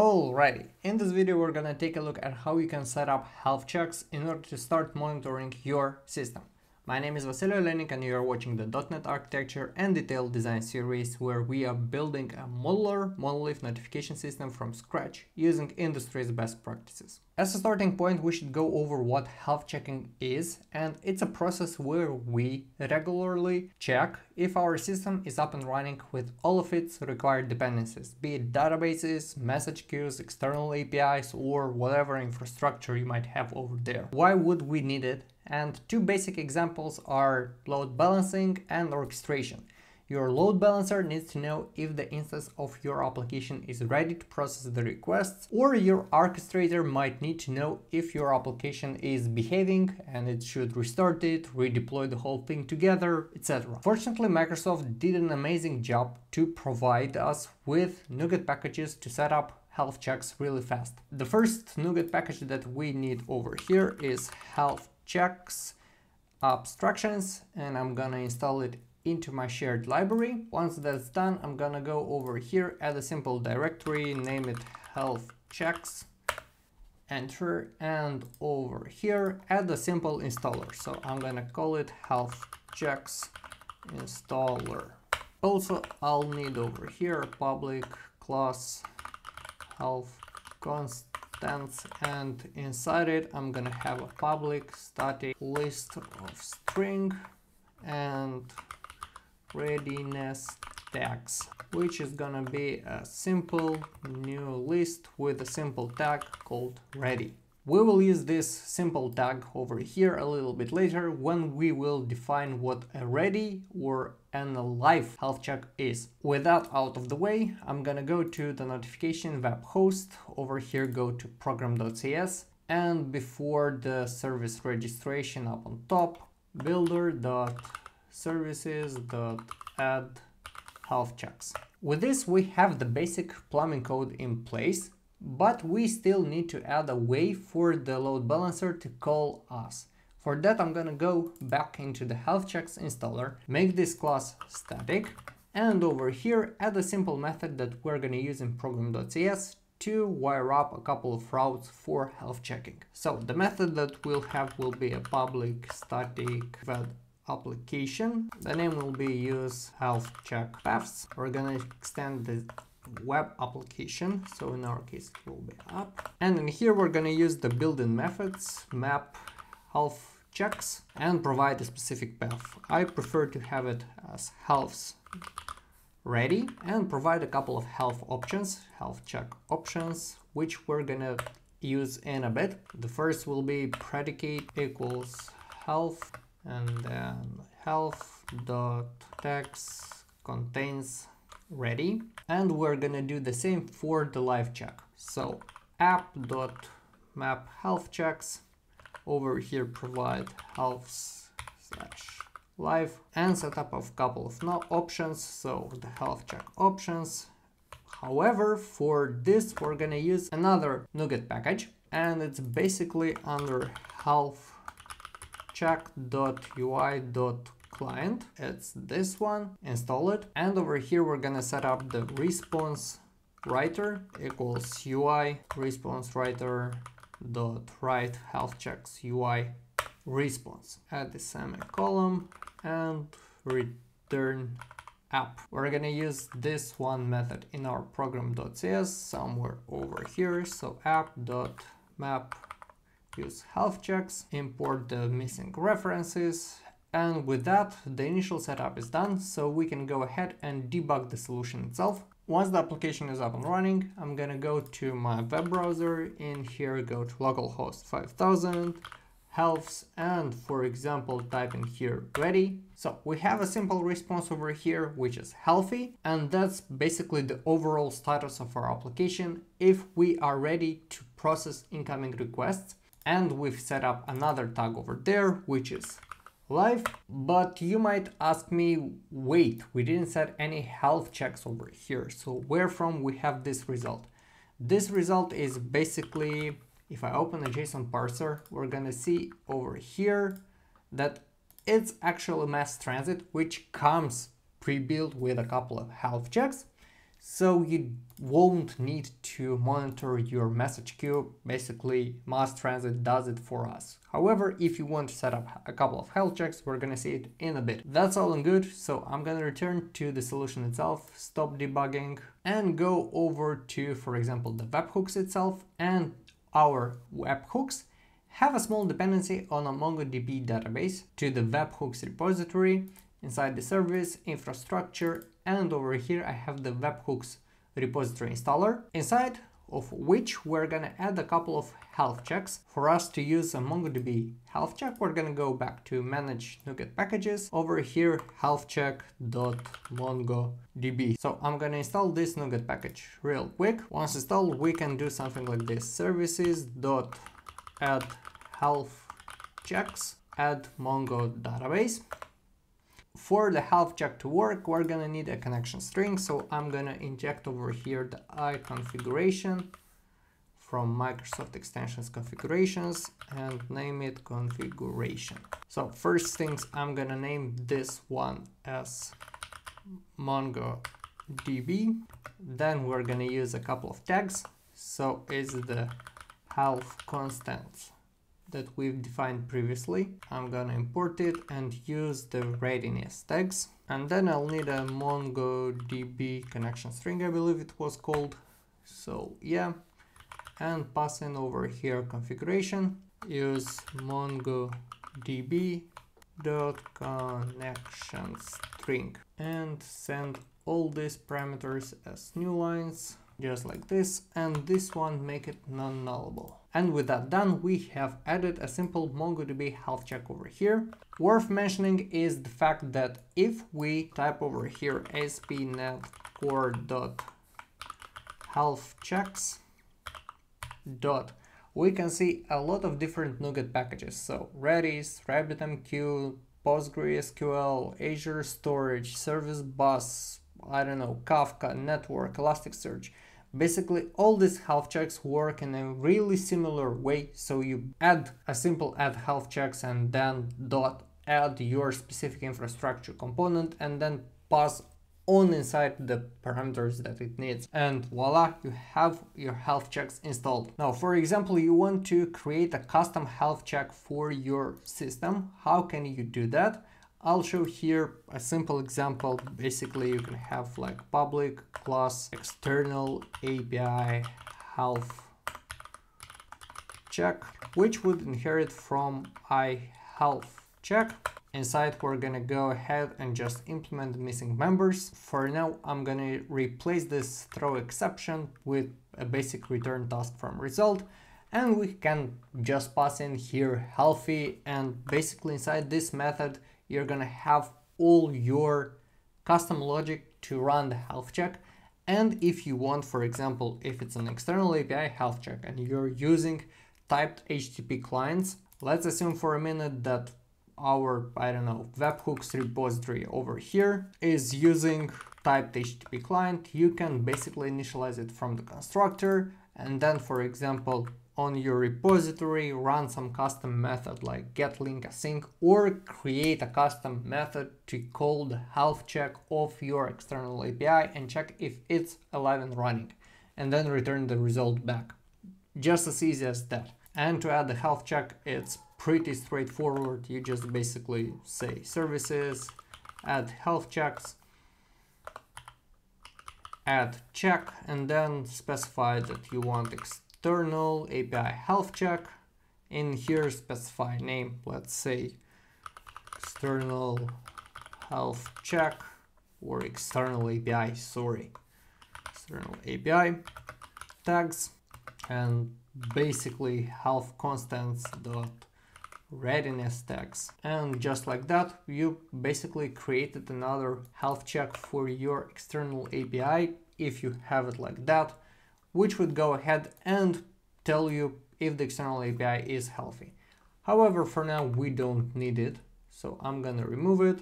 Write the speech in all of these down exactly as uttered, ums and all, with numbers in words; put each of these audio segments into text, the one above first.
Alrighty, in this video we're gonna take a look at how you can set up health checks in order to start monitoring your system. My name is Vasilii Oleinic and you are watching the dot net Architecture and Detailed Design series, where we are building a modular monolith notification system from scratch using industry's best practices. As a starting point, we should go over what health checking is, and it's a process where we regularly check if our system is up and running with all of its required dependencies, be it databases, message queues, external A P Is, or whatever infrastructure you might have over there. Why would we need it? And two basic examples are load balancing and orchestration. Your load balancer needs to know if the instance of your application is ready to process the requests, or your orchestrator might need to know if your application is behaving and it should restart it, redeploy the whole thing together, et cetera. Fortunately, Microsoft did an amazing job to provide us with NuGet packages to set up health checks really fast. The first NuGet package that we need over here is health checks abstractions, and I'm gonna install it into my shared library. Once that's done, I'm gonna go over here, add a simple directory, name it health checks, enter, and over here add a simple installer. So I'm gonna call it health checks installer. Also, I'll need over here public class health constants, and inside it I'm gonna have a public static list of string and readiness tags, which is gonna be a simple new list with a simple tag called ready. We will use this simple tag over here a little bit later when we will define what a ready or an alive health check is. With that out of the way, I'm gonna go to the notification web host. Over here, go to program.cs, and before the service registration up on top, builder.services.add health checks. With this, we have the basic plumbing code in place, but we still need to add a way for the load balancer to call us. For that, I'm gonna go back into the health checks installer, make this class static, and over here add a simple method that we're gonna use in program.cs to wire up a couple of routes for health checking. So the method that we'll have will be a public static web application. The name will be use health check paths. We're gonna extend the web application, so in our case it will be app, and in here we're going to use the built-in methods map health checks and provide a specific path. I prefer to have it as healths ready, and provide a couple of health options, health check options, which we're gonna use in a bit. The first will be predicate equals health, and then health dot text contains ready, and we're gonna do the same for the live check. So app.map health checks, over here provide health slash live, and set up a couple of no options, so the health check options. However, for this we're gonna use another NuGet package, and it's basically under health check.ui.client. It's this one, install it, and over here we're gonna set up the response writer equals U I response writer dot write health checks U I response, add the semicolon and return app. We're gonna use this one method in our program.cs somewhere over here, so app dot map use health checks, import the missing references. And with that, the initial setup is done, so we can go ahead and debug the solution itself. Once the application is up and running, I'm gonna go to my web browser, in here go to localhost five thousand, healths, and for example type in here ready. So we have a simple response over here which is healthy, and that's basically the overall status of our application if we are ready to process incoming requests. And we've set up another tag over there which is live. But you might ask me, wait, we didn't set any health checks over here, so where from we have this result? This result is basically, if I open a JSON parser, we're gonna see over here that it's actually Mass Transit, which comes pre-built with a couple of health checks. So you won't need to monitor your message queue. Basically, Mass Transit does it for us. However, if you want to set up a couple of health checks, we're gonna see it in a bit. That's all and good. So I'm gonna return to the solution itself, stop debugging, and go over to, for example, the webhooks itself. And our webhooks have a small dependency on a MongoDB database to the webhooks repository. Inside the service, infrastructure, and over here I have the webhooks repository installer, inside of which we're gonna add a couple of health checks. For us to use a MongoDB health check, we're gonna go back to manage NuGet packages, over here health check.mongodb. So I'm gonna install this NuGet package real quick. Once installed, we can do something like this: services.add health checks, add mongo database. For the health check to work, we're gonna need a connection string, so I'm gonna inject over here the I configuration from Microsoft extensions configurations and name it configuration. So first things, I'm gonna name this one as MongoDB. Then we're gonna use a couple of tags. So it's the health constant that we've defined previously. I'm gonna import it and use the readiness tags. And then I'll need a MongoDB connection string, I believe it was called. So yeah, and pass in over here configuration, use MongoDB dot connection string and send all these parameters as new lines, just like this, and this one make it non-nullable. And with that done, we have added a simple MongoDB health check over here. Worth mentioning is the fact that if we type over here A S P dot net core dot health checks, dot, we can see a lot of different NuGet packages. So Redis, RabbitMQ, PostgreSQL, Azure Storage, Service Bus, I don't know, Kafka, Network, Elasticsearch. Basically, all these health checks work in a really similar way. So you add a simple add health checks and then dot add your specific infrastructure component and then pass on inside the parameters that it needs. And voila, you have your health checks installed. Now, for example, you want to create a custom health check for your system. How can you do that? I'll show here a simple example. Basically, you can have like public class external A P I health check, which would inherit from iHealth check. Inside, we're gonna go ahead and just implement missing members. For now, I'm gonna replace this throw exception with a basic return task from result. And we can just pass in here healthy, and basically inside this method, you're gonna have all your custom logic to run the health check. And if you want, for example, if it's an external A P I health check and you're using typed H T T P clients, let's assume for a minute that our, I don't know, webhooks repository over here is using typed H T T P client. You can basically initialize it from the constructor and then, for example, on your repository, run some custom method like get link async, or create a custom method to call the health check of your external A P I and check if it's alive and running, and then return the result back. Just as easy as that. And to add the health check, it's pretty straightforward. You just basically say services, add health checks, add check, and then specify that you want external external A P I health check. In here, specify name, let's say external health check or external A P I, sorry, external A P I tags, and basically health constants dot readiness tags. And just like that, you basically created another health check for your external A P I, if you have it like that, which would go ahead and tell you if the external A P I is healthy. However, for now, we don't need it. So I'm gonna remove it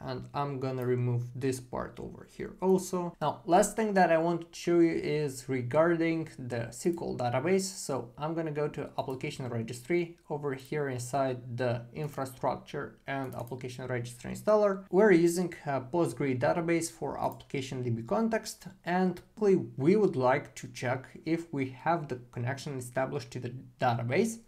and I'm gonna remove this part over here also. Now, last thing that I want to show you is regarding the S Q L database. So I'm gonna go to application registry over here inside the infrastructure and application registry installer. We're using a PostgreSQL database for application D B context, and we would like to check if we have the connection established to the database.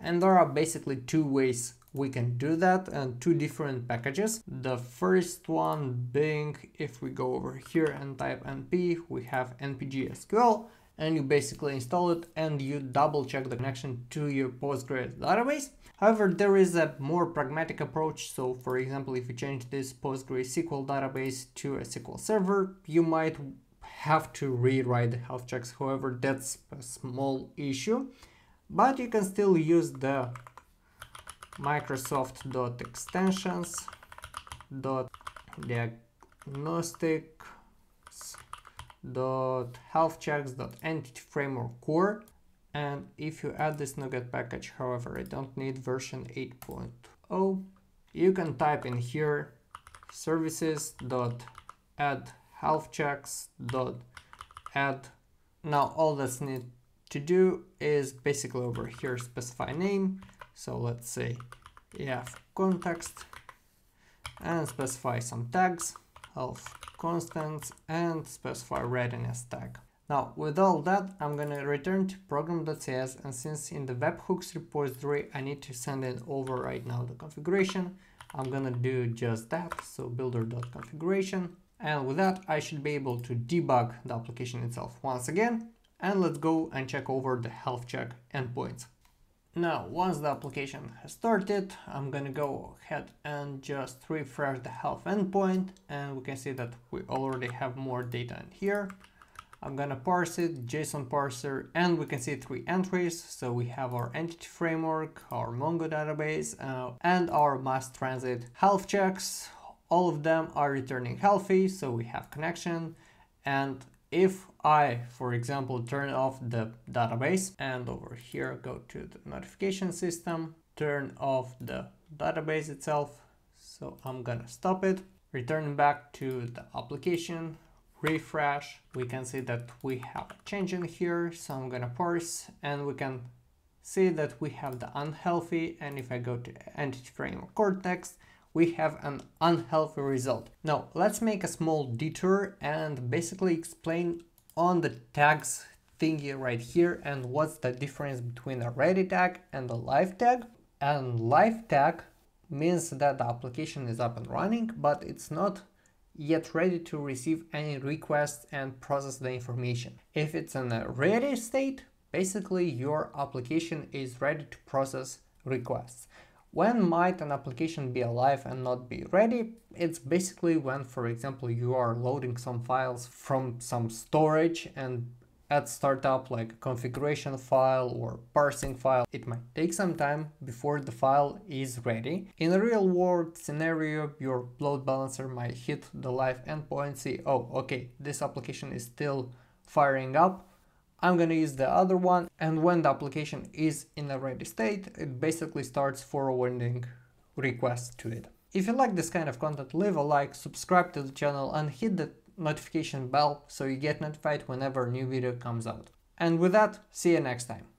And there are basically two ways we can do that, and two different packages. The first one being, if we go over here and type np, we have npgsql, and you basically install it and you double check the connection to your PostgreSQL database. However, there is a more pragmatic approach. So for example, if you change this PostgreSQL database to a S Q L server, you might have to rewrite the health checks. However, that's a small issue, but you can still use the Microsoft.extensions.diagnostics.healthchecks.entity framework core. And if you add this NuGet package, however, I don't need version eight point oh, you can type in here services.addHealthChecks.add. Now all that's needed to do is basically over here specify name. So let's say E F context, and specify some tags, health constants, and specify readiness tag. Now with all that, I'm gonna return to program.cs, and since in the webhooks repository I need to send it over right now the configuration, I'm gonna do just that. So builder.configuration, and with that I should be able to debug the application itself once again. And let's go and check over the health check endpoints. Now, once the application has started, I'm gonna go ahead and just refresh the health endpoint, and we can see that we already have more data in here. I'm gonna parse it, JSON parser, and we can see three entries. So we have our entity framework, our Mongo database, uh, and our mass transit health checks. All of them are returning healthy, so we have connection. And if I, for example, turn off the database and over here go to the notification system, turn off the database itself, so I'm gonna stop it, return back to the application, refresh, we can see that we have a change in here, so I'm gonna parse, and we can see that we have the unhealthy, and if I go to entity framework context, we have an unhealthy result. Now let's make a small detour and basically explain on the tags thingy right here and what's the difference between a ready tag and a live tag. And live tag means that the application is up and running, but it's not yet ready to receive any requests and process the information. If it's in a ready state, basically your application is ready to process requests. When might an application be alive and not be ready? It's basically when, for example, you are loading some files from some storage, and at startup, like a configuration file or parsing file, it might take some time before the file is ready. In a real world scenario, your load balancer might hit the live endpoint, see, oh, okay, this application is still firing up, I'm gonna use the other one, and when the application is in a ready state, it basically starts forwarding requests to it. If you like this kind of content, leave a like, subscribe to the channel, and hit the notification bell so you get notified whenever a new video comes out. And with that, see you next time.